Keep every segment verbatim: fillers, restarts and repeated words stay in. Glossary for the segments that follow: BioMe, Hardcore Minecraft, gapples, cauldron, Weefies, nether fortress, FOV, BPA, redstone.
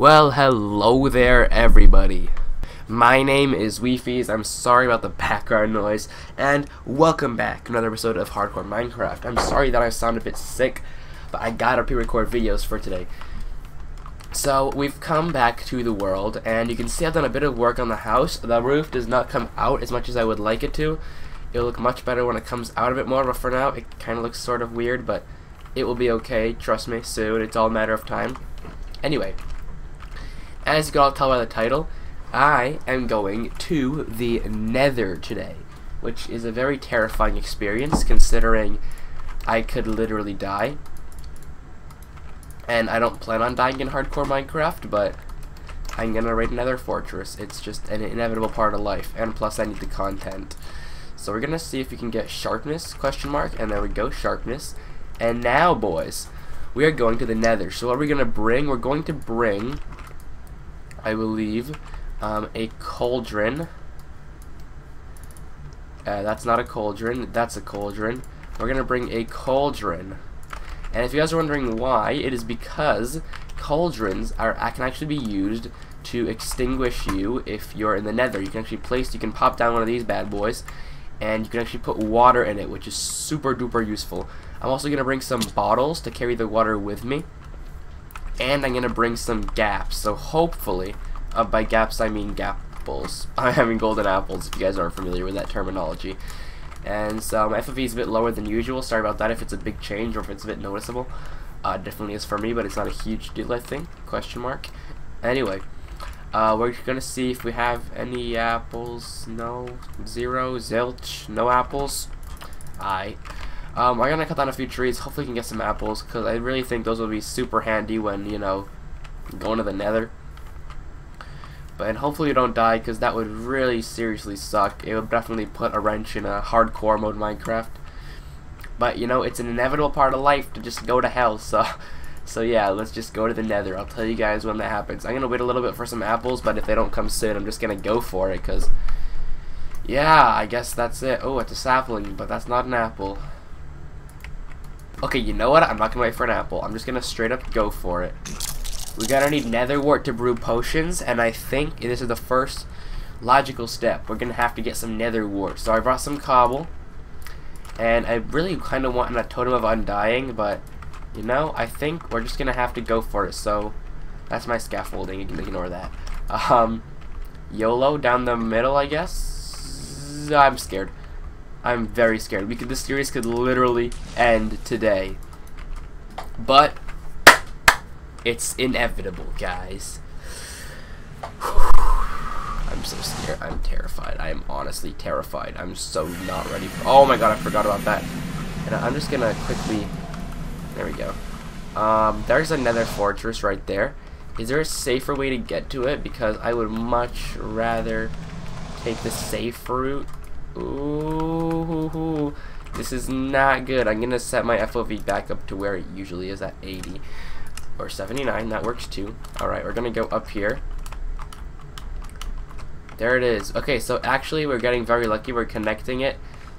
Well, hello there everybody. My name is Weefies, I'm sorry about the background noise, and welcome back to another episode of Hardcore Minecraft. I'm sorry that I sound a bit sick, but I gotta pre-record videos for today. So, we've come back to the world, and you can see I've done a bit of work on the house. The roof does not come out as much as I would like it to. It'll look much better when it comes out a bit more, but for now, it kind of looks sort of weird, but it will be okay, trust me, soon. It's all a matter of time. Anyway, as you can all tell by the title, I am going to the Nether today, which is a very terrifying experience considering I could literally die. And I don't plan on dying in Hardcore Minecraft, but I'm gonna raid Nether Fortress. It's just an inevitable part of life, and plus I need the content. So we're gonna see if we can get sharpness, question mark, and there we go, sharpness. And now, boys, we are going to the Nether. So what are we gonna bring? We're going to bring, I believe, um, a cauldron. Uh, that's not a cauldron. That's a cauldron. We're gonna bring a cauldron. And if you guys are wondering why, it is because cauldrons are can actually be used to extinguish you if you're in the Nether. You can actually place. You can pop down one of these bad boys, and you can actually put water in it, which is super duper useful. I'm also gonna bring some bottles to carry the water with me, and I'm gonna bring some gaps. So hopefully, uh, by gaps I mean gapples. I mean golden apples. If you guys aren't familiar with that terminology. And so my F F E is a bit lower than usual. Sorry about that if it's a big change or if it's a bit noticeable. Uh, definitely is for me, but it's not a huge deal, I think. Question mark. Anyway, uh, we're gonna see if we have any apples. No, zero, zilch, no apples. Aye. Um, I'm gonna cut down a few trees. Hopefully, we can get some apples because I really think those will be super handy when you know going to the Nether. But and hopefully you don't die, because that would really seriously suck. It would definitely put a wrench in a hardcore mode Minecraft. But you know, it's an inevitable part of life to just go to hell. So, so yeah, let's just go to the Nether. I'll tell you guys when that happens. I'm gonna wait a little bit for some apples, but if they don't come soon, I'm just gonna go for it. Cause yeah, I guess that's it. Oh, it's a sapling, but that's not an apple. Okay, you know what? I'm not gonna wait for an apple. I'm just gonna straight up go for it. We gotta need nether wart to brew potions, and I think this is the first logical step. We're gonna have to get some nether wart. So I brought some cobble, and I really kind of want a totem of undying, but you know, I think we're just gonna have to go for it. So that's my scaffolding. You can ignore that. Um, YOLO down the middle, I guess. I'm scared. I'm very scared. We could. This series could literally end today, but it's inevitable, guys. I'm so scared. I'm terrified. I am honestly terrified. I'm so not ready for. Oh my god! I forgot about that. And I'm just gonna quickly. There we go. Um, there's another fortress right there. Is there a safer way to get to it? Because I would much rather take the safe route. Ooh, this is not good. I'm gonna set my F O V back up to where it usually is at eighty or seventy-nine. That works too. Alright, we're gonna go up here. There it is. Okay, so actually we're getting very lucky. We're connecting it.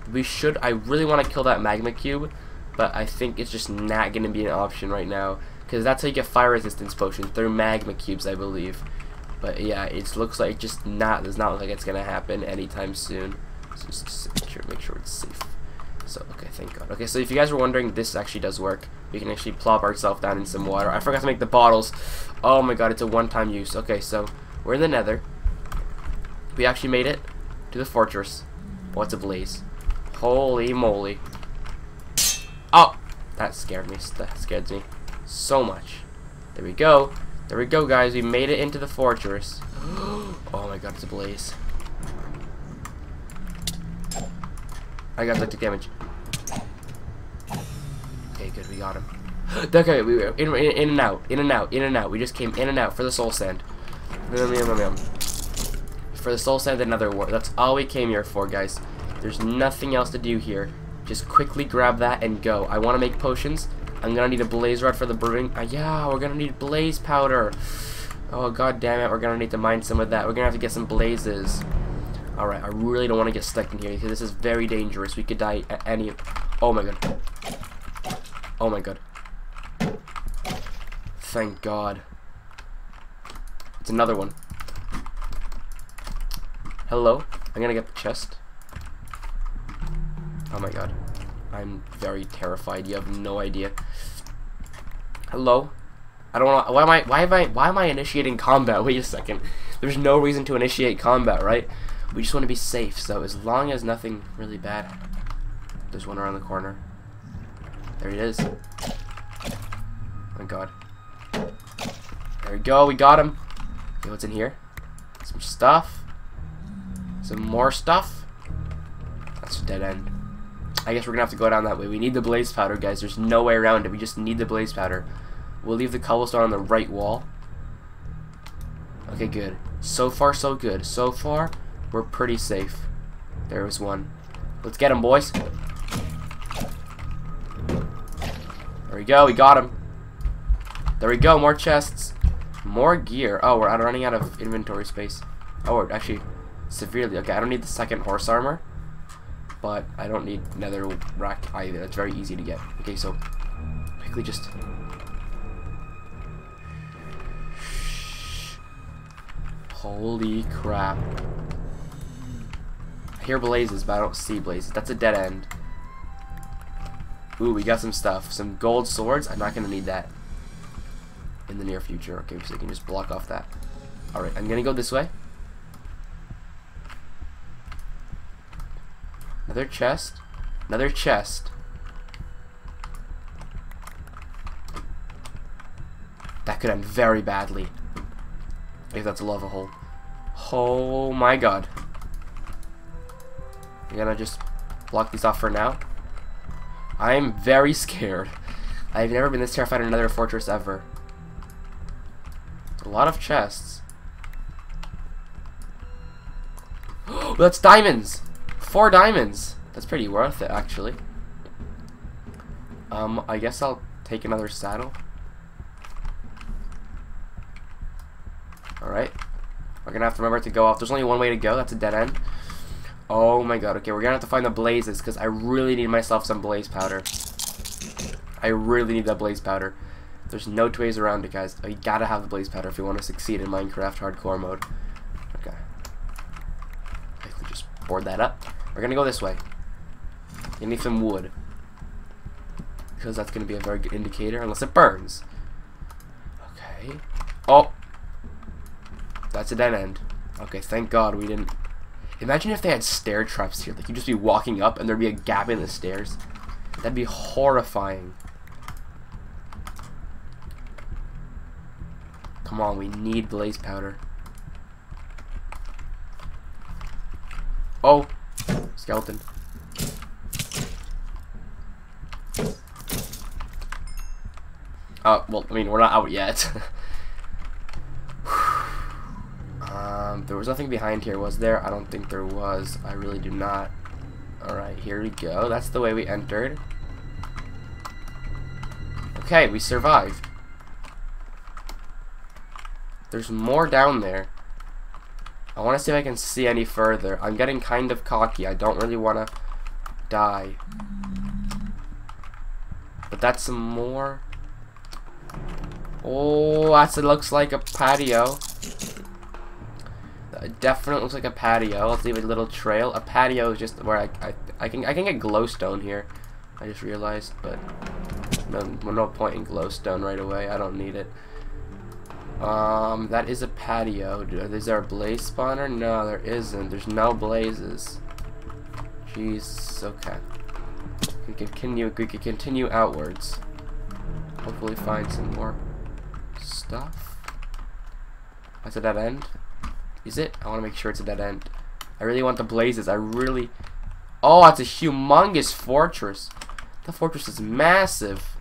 We should. I really want to kill that magma cube, but I think it's just not gonna be an option right now, because that's how you get fire resistance potions, through magma cubes, I believe. But yeah, it looks like just not. Does not look like it's gonna happen anytime soon. Just make sure, make sure it's safe. So, okay, thank God. Okay, so if you guys were wondering, this actually does work. We can actually plop ourselves down in some water. I forgot to make the bottles. Oh my god, it's a one-time use. Okay, so we're in the Nether. We actually made it to the fortress. What's a blaze? Holy moly! Oh, that scared me. That scared me so much. There we go. There we go, guys. We made it into the fortress. Oh my god, it's a blaze. I got electric damage. Okay, good, we got him. Okay, we were in, in, in and out, in and out, in and out. We just came in and out for the soul sand. For the soul sand, another war. That's all we came here for, guys. There's nothing else to do here. Just quickly grab that and go. I want to make potions. I'm gonna need a blaze rod for the brewing. Uh, yeah, we're gonna need blaze powder. Oh god damn it, we're gonna need to mine some of that. We're gonna have to get some blazes. Alright, I really don't want to get stuck in here because this is very dangerous. We could die at any... Oh my god. Oh my god. Thank god. It's another one. Hello. I'm gonna get the chest. Oh my god. I'm very terrified. You have no idea. Hello. I don't want. Why am I? Why am I? Why am I initiating combat? Wait a second. There's no reason to initiate combat, right? We just want to be safe. So as long as nothing really bad. There's one around the corner. There it is. Oh my god. There we go. We got him. Okay, what's in here? Some stuff. Some more stuff. That's a dead end. I guess we're gonna have to go down that way. We need the blaze powder, guys. There's no way around it. We just need the blaze powder. We'll leave the cobblestone on the right wall. Okay, good. So far, so good. So far, we're pretty safe. There was one. Let's get him, boys. There we go. We got him. There we go. More chests. More gear. Oh, we're running out of inventory space. Oh, we're actually severely. Okay, I don't need the second horse armor. But I don't need nether rack either. That's very easy to get. Okay, so quickly just... Holy crap. I hear blazes, but I don't see blazes. That's a dead end. Ooh, we got some stuff. Some gold swords. I'm not going to need that in the near future. Okay, so you can just block off that. Alright, I'm going to go this way. Another chest. Another chest. That could end very badly. If that's a lava hole. Oh my god. I'm gonna just block these off for now. I'm very scared. I've never been this terrified in another fortress ever. A lot of chests. That's diamonds! Four diamonds! That's pretty worth it, actually. Um, I guess I'll take another saddle. Alright, we're gonna have to remember to go off. There's only one way to go, that's a dead end. Oh my god, okay, we're gonna have to find the blazes, because I really need myself some blaze powder. I really need that blaze powder. There's no two ways around it, guys. You gotta have the blaze powder if you want to succeed in Minecraft hardcore mode. Okay. I can just board that up. We're gonna go this way. You need some wood. Because that's gonna be a very good indicator, unless it burns. Okay. Oh! That's a dead end. Okay, thank god we didn't... Imagine if they had stair traps here. Like, you'd just be walking up and there'd be a gap in the stairs. That'd be horrifying. Come on, we need blaze powder. Oh! Skeleton. Uh, well, I mean, we're not out yet. Um, there was nothing behind here, was there? I don't think there was. I really do not. Alright, here we go. That's the way we entered. Okay, we survived. There's more down there. I want to see if I can see any further. I'm getting kind of cocky. I don't really want to die. But that's some more. Oh, that's, it looks like a patio. It definitely looks like a patio. Let's leave a little trail. A patio is just where I, I, I can I can get glowstone here. I just realized, but no, no point in glowstone right away. I don't need it. Um, that is a patio. Is there a blaze spawner? No, there isn't. There's no blazes. Jeez. Okay. We can continue. We can continue outwards. Hopefully, find some more stuff. That's a dead end. Is it? I want to make sure it's a dead end. I really want the blazes. I really... Oh, it's a humongous fortress. The fortress is massive.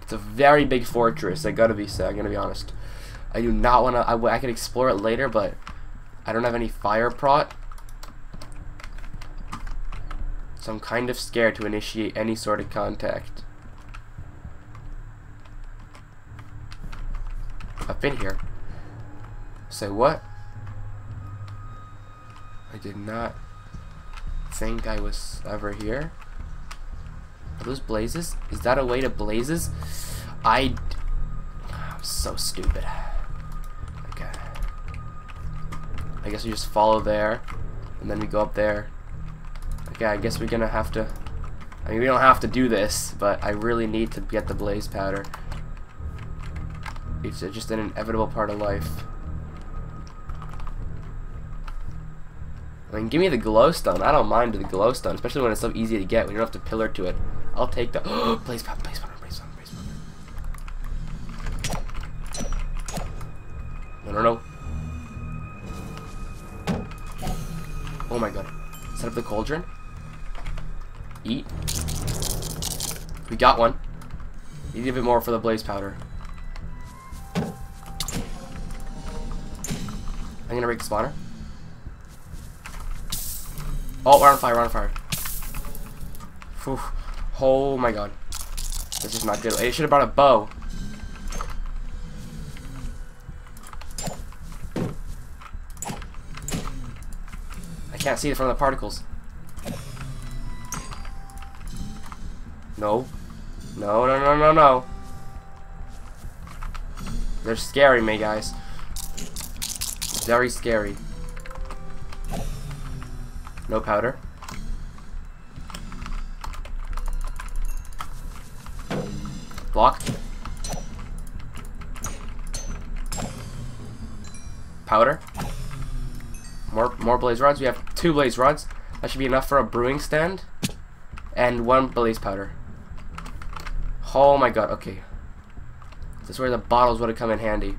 It's a very big fortress. I gotta be so. I'm gonna be honest. I do not want to... I, I can explore it later, but I don't have any fire prot. So I'm kind of scared to initiate any sort of contact. I've been here. Say what? I did not think I was ever here. Are those blazes? Is that a way to blazes? I So stupid. Okay. I guess we just follow there, and then we go up there. Okay, I guess we're gonna have to... I mean, we don't have to do this, but I really need to get the blaze powder. It's just an inevitable part of life. I mean, give me the glowstone. I don't mind the glowstone, especially when it's so easy to get, when you don't have to pillar to it. I'll take the... Oh, blaze powder, blaze powder, blaze powder, blaze powder. No, no, no. Oh my god. Set up the cauldron. Eat. We got one. Need a bit more for the blaze powder. I'm gonna break the spawner. Oh, we're on fire, we're on fire. Whew. Oh my god. This is not good. It should have brought a bow. I can't see it from the particles. No. No, no, no, no, no. They're scaring me, guys. Very scary. No powder. Block. Powder. More more blaze rods. We have two blaze rods. That should be enough for a brewing stand. And one blaze powder. Oh my god, okay. This is where the bottles would have come in handy.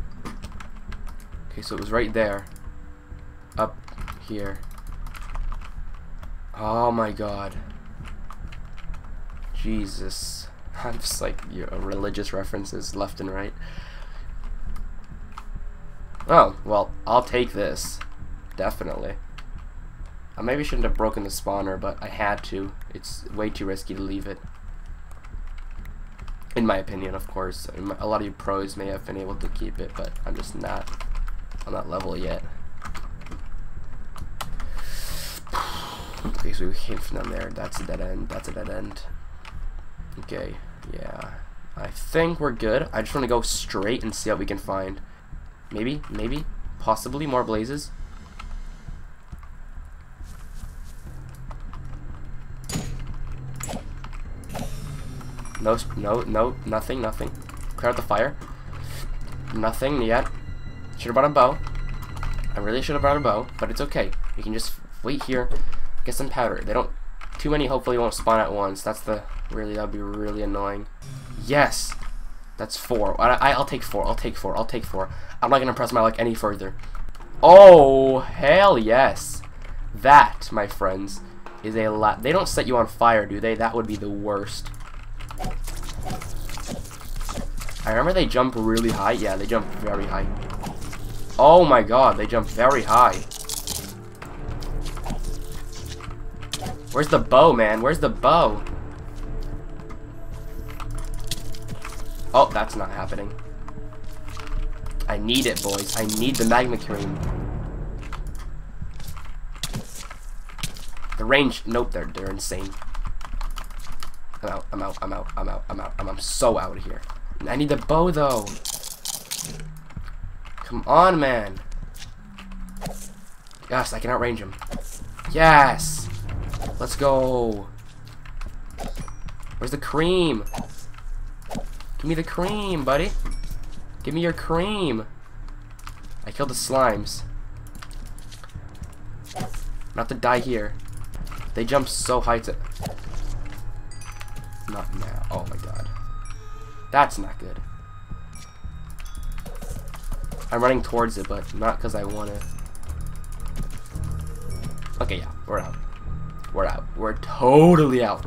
Okay, so it was right there. Up here. Oh my god. Jesus. I'm just like, you know, religious references left and right. Oh, well, I'll take this. Definitely. I maybe shouldn't have broken the spawner, but I had to. It's way too risky to leave it. In my opinion, of course. A lot of you pros may have been able to keep it, but I'm just not on that level yet. Okay, so we came from down there. That's a dead end. That's a dead end. Okay, yeah. I think we're good. I just want to go straight and see what we can find. Maybe, maybe, possibly more blazes. No, no, no, nothing, nothing. Clear out the fire. Nothing yet. Should have brought a bow. I really should have brought a bow, but it's okay. We can just wait here, get some powder. They don't, too many hopefully won't spawn at once. That's the, really, that would be really annoying. Yes! That's four. I, I, I'll take four, I'll take four, I'll take four. I'm not going to press my luck any further. Oh, hell yes! That, my friends, is a lot. They don't set you on fire, do they? That would be the worst. I remember they jump really high. Yeah, they jump very high. Oh my god, they jump very high. Where's the bow, man? Where's the bow? Oh, that's not happening. I need it, boys. I need the magma cream. The range. Nope, they're, they're insane. I'm out, I'm out, I'm out, I'm out, I'm out, I'm, I'm so out of here. I need the bow, though. Come on, man. Yes, I can outrange him. Yes! Let's go. Where's the cream? Give me the cream, buddy. Give me your cream. I killed the slimes. Not to die here. They jump so high to... Not now. Oh my god. That's not good. I'm running towards it, but not because I want to. Okay, yeah. We're out. We're out. We're totally out.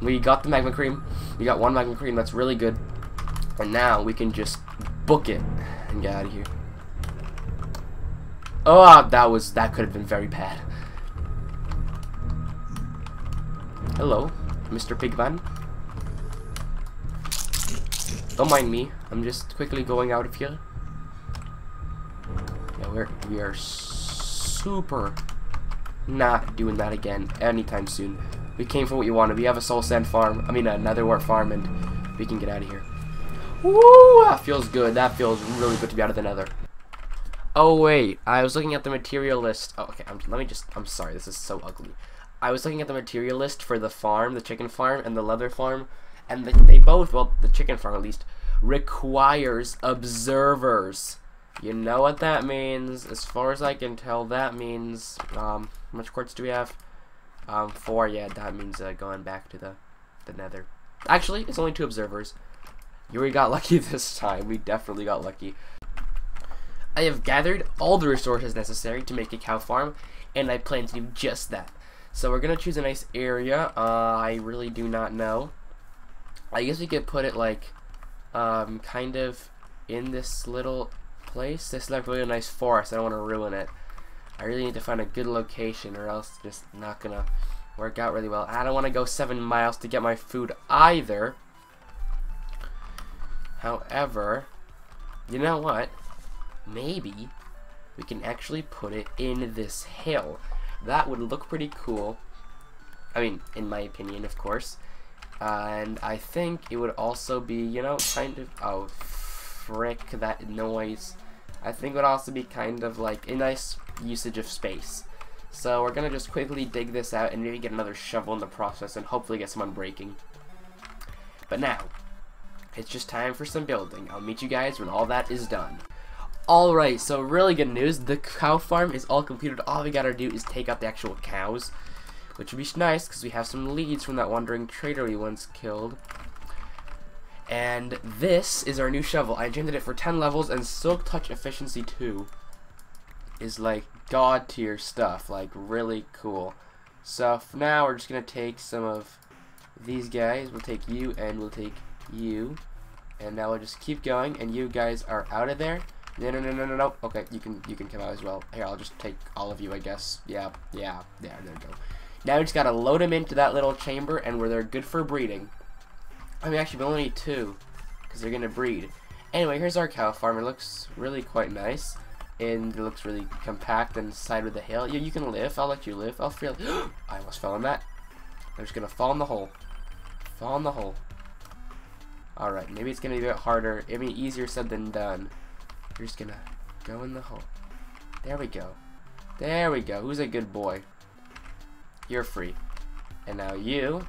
We got the magma cream. We got one magma cream. That's really good. And now we can just book it and get out of here. Oh, that was... That could have been very bad. Hello. Mister Pigman. Don't mind me. I'm just quickly going out of here. Yeah, we're, we are super not doing that again anytime soon. We came for what you wanted. We have a soul sand farm. I mean, a nether wart farm, and we can get out of here. Woo! That feels good. That feels really good to be out of the nether. Oh wait, I was looking at the material list. Oh, okay. I'm, let me just. I'm sorry. This is so ugly. I was looking at the material list for the farm, the chicken farm, and the leather farm, and the, they both, well, the chicken farm at least, requires observers. You know what that means? As far as I can tell, that means um, how much quartz do we have? Um, four. Yeah, that means uh, going back to the the nether. Actually, it's only two observers. We got lucky this time. We definitely got lucky. I have gathered all the resources necessary to make a cow farm, and I plan to do just that. So we're gonna choose a nice area. Uh, I really do not know. I guess we could put it like, um, kind of in this little place. This is like really a nice forest. I don't want to ruin it. I really need to find a good location, or else it's just not gonna work out really well. I don't want to go seven miles to get my food either. However, you know what? Maybe we can actually put it in this hill. That would look pretty cool. I mean, in my opinion, of course. Uh, and I think it would also be, you know, kind of... Oh, frick, that noise. I think it would also be kind of like a nice usage of space. So we're going to just quickly dig this out and maybe get another shovel in the process and hopefully get some unbreaking. But now... it's just time for some building. I'll meet you guys when all that is done. Alright, so really good news. The cow farm is all completed. All we gotta do is take out the actual cows, which would be nice because we have some leads from that wandering trader we once killed. And this is our new shovel. I enchanted it for ten levels, and Silk Touch Efficiency two is like god tier stuff. Like really cool. So for now, we're just gonna take some of these guys. We'll take you and we'll take you, and now we'll just keep going, and you guys are out of there. No, no, no, no, no, no. Okay, you can you can come out as well. Here, I'll just take all of you, I guess. Yeah, yeah, yeah, there we go. Now we just gotta load them into that little chamber, and where they're good for breeding. I mean, actually, we only need two, because they're gonna breed. Anyway, here's our cow farm. It looks really quite nice, and it looks really compact and side with the hill. Yeah, you can live. I'll let you live. I'll feel... I almost fell in that. I'm just gonna fall in the hole. Fall in the hole. Alright, maybe it's gonna be a bit harder. I mean, easier said than done. You're just gonna go in the hole. There we go. There we go. Who's a good boy? You're free. And now you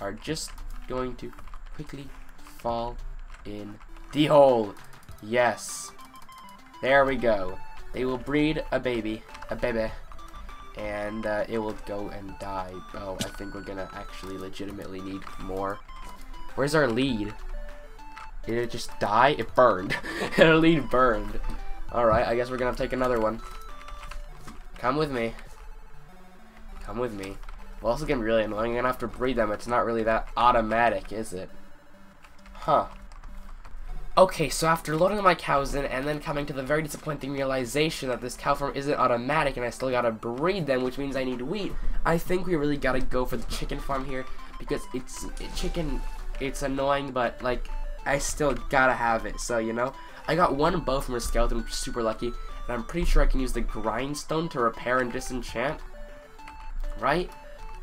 are just going to quickly fall in the hole. Yes. There we go. They will breed a baby. A baby. And uh, it will go and die. Oh, I think we're gonna actually legitimately need more. Where's our lead? Did it just die? It burned. Our lead burned. Alright, I guess we're gonna take another one. Come with me. Come with me. Well, this is getting really annoying. I'm gonna have to breed them. It's not really that automatic, is it? Huh. Okay, so after loading my cows in and then coming to the very disappointing realization that this cow farm isn't automatic and I still gotta breed them, which means I need wheat, I think we really gotta go for the chicken farm here because it's it, chicken... It's annoying, but like I still gotta have it. So you know, I got one bow from a skeleton, which is super lucky, and I'm pretty sure I can use the grindstone to repair and disenchant. Right?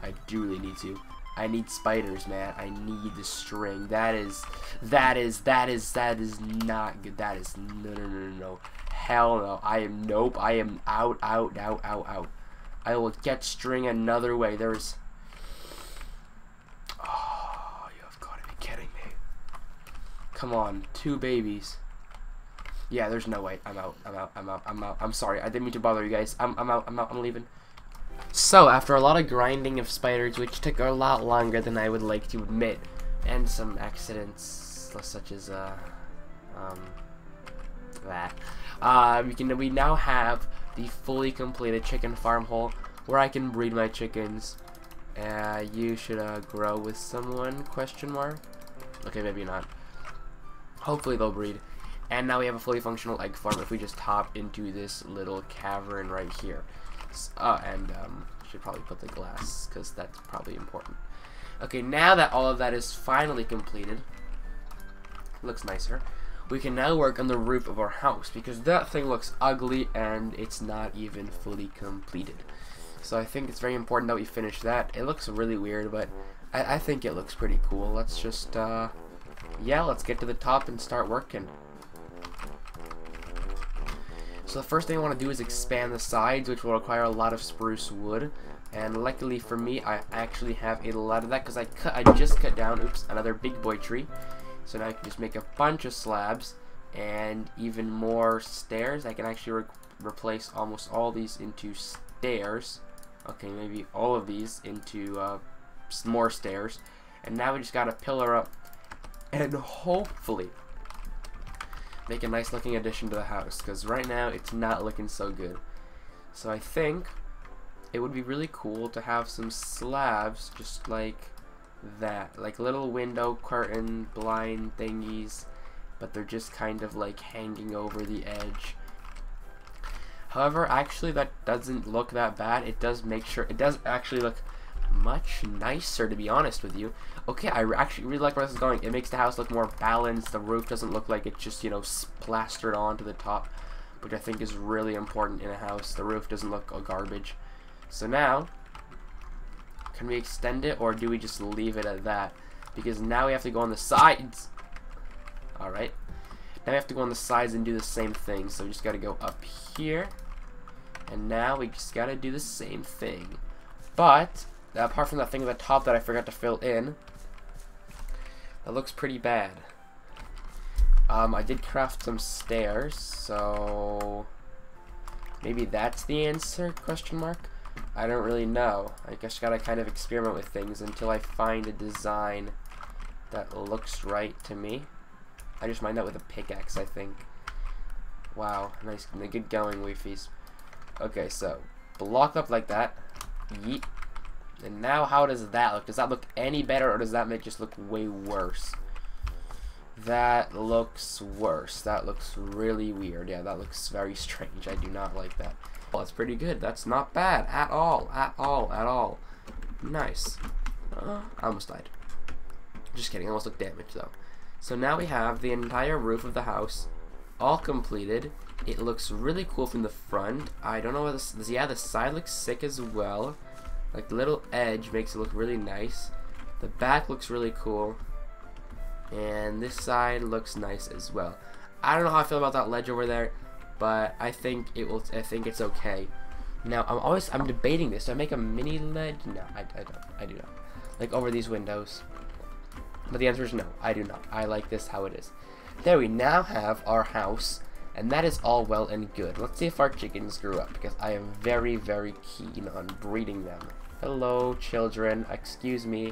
I do really need to. I need spiders, man. I need the string. That is, that is, that is, that is not good. That is no, no, no, no, no. Hell no. I am nope. I am out, out, out, out, out. I will get string another way. There is. Come on, two babies. Yeah, there's no way. I'm out. I'm out. I'm out. I'm out. I'm sorry. I didn't mean to bother you guys. I'm, I'm out. I'm out. I'm leaving. So, after a lot of grinding of spiders, which took a lot longer than I would like to admit, and some accidents such as uh, um, that, uh, we can we now have the fully completed chicken farm hole where I can breed my chickens. Uh, you should uh, grow with someone? Question mark. Okay, maybe not. Hopefully they'll breed. And now we have a fully functional egg farm if we just hop into this little cavern right here. Uh, and um, should probably put the glass because that's probably important. Okay, now that all of that is finally completed, looks nicer, we can now work on the roof of our house because that thing looks ugly and it's not even fully completed. So I think it's very important that we finish that. It looks really weird, but I, I think it looks pretty cool. Let's just... Uh, yeah, let's get to the top and start working. So the first thing I want to do is expand the sides, which will require a lot of spruce wood. And luckily for me, I actually have a lot of that because I cut, I just cut down, oops, another big boy tree. So now I can just make a bunch of slabs and even more stairs. I can actually re replace almost all these into stairs. Okay, maybe all of these into uh, more stairs. And now we just got to pillar up and hopefully make a nice looking addition to the house, because right now it's not looking so good. So I think it would be really cool to have some slabs just like that, like little window curtain blind thingies, but they're just kind of like hanging over the edge. However, actually that doesn't look that bad. It does make sure it does actually look much nicer, to be honest with you. Okay, I actually really like where this is going. It makes the house look more balanced. The roof doesn't look like it's just, you know, plastered onto the top, which I think is really important in a house. The roof doesn't look garbage. So now, can we extend it, or do we just leave it at that? Because now we have to go on the sides. Alright. Now we have to go on the sides and do the same thing. So we just gotta go up here, and now we just gotta do the same thing. But apart from that thing at the top that I forgot to fill in, that looks pretty bad. Um, I did craft some stairs, so maybe that's the answer? Question mark. I don't really know. I just gotta kind of experiment with things until I find a design that looks right to me. I just mined that with a pickaxe, I think. Wow, nice, good going, Weefies. Okay, so block up like that. Yeet. And now how does that look? Does that look any better, or does that make just look way worse? That looks worse. That looks really weird. Yeah, that looks very strange. I do not like that. Well, that's pretty good. That's not bad at all. At all. At all. Nice. Uh, I almost died. Just kidding. I almost looked damaged, though. So now we have the entire roof of the house all completed. It looks really cool from the front. I don't know what this... Yeah, the side looks sick as well. Like the little edge makes it look really nice. The back looks really cool, and this side looks nice as well. I don't know how I feel about that ledge over there, but I think it will. I think it's okay. Now I'm always I'm debating this. Do I make a mini ledge? No, I, I don't. I do not. Like over these windows. But the answer is no. I do not. I like this how it is. There we now have our house, and that is all well and good. Let's see if our chickens grew up, because I am very, very keen on breeding them. Hello, children. Excuse me.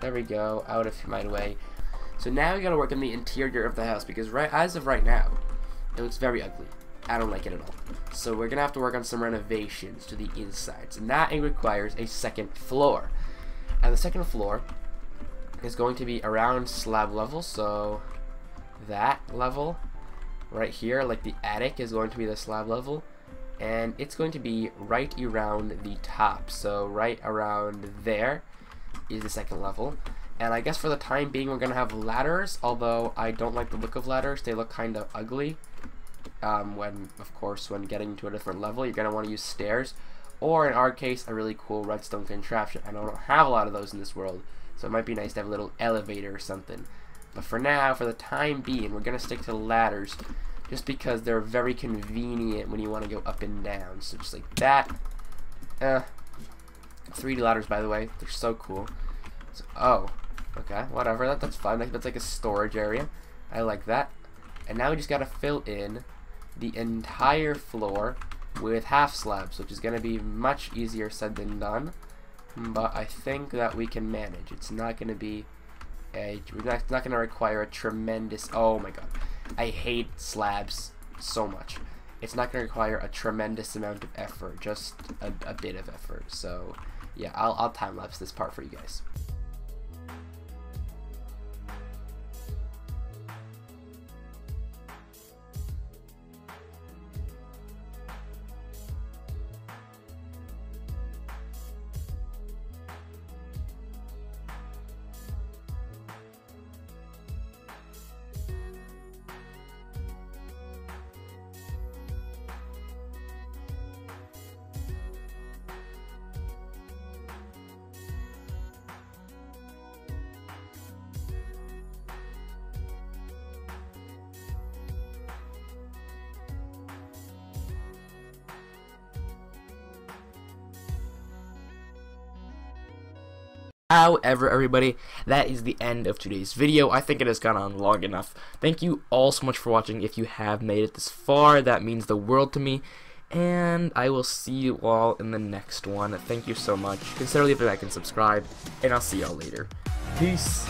There we go. Out of my way. So now we gotta work on the interior of the house, because right as of right now, it looks very ugly. I don't like it at all. So we're gonna have to work on some renovations to the insides, and that requires a second floor. And the second floor is going to be around slab level, so that level right here, like the attic, is going to be the slab level, and it's going to be right around the top. So right around there is the second level, and I guess for the time being we're gonna have ladders, although I don't like the look of ladders. They look kind of ugly. Um, when of course when getting to a different level, you're gonna want to use stairs, or in our case a really cool redstone contraption. I don't have a lot of those in this world, so it might be nice to have a little elevator or something. But for now, for the time being, we're going to stick to ladders, just because they're very convenient when you want to go up and down. So just like that. Uh, three D ladders, by the way. They're so cool. So, oh, okay, whatever. That, that's fun. That's like a storage area. I like that. And now we just got to fill in the entire floor with half slabs, which is going to be much easier said than done. But I think that we can manage. It's not going to be... A, we're not, it's not going to require a tremendous... Oh my god. I hate slabs so much. It's not going to require a tremendous amount of effort. Just a, a bit of effort. So, yeah, I'll, I'll time-lapse this part for you guys. However, everybody, that is the end of today's video. I think it has gone on long enough. Thank you all so much for watching. If you have made it this far, that means the world to me. And I will see you all in the next one. Thank you so much. Consider leaving a like and subscribe. And I'll see y'all later. Peace.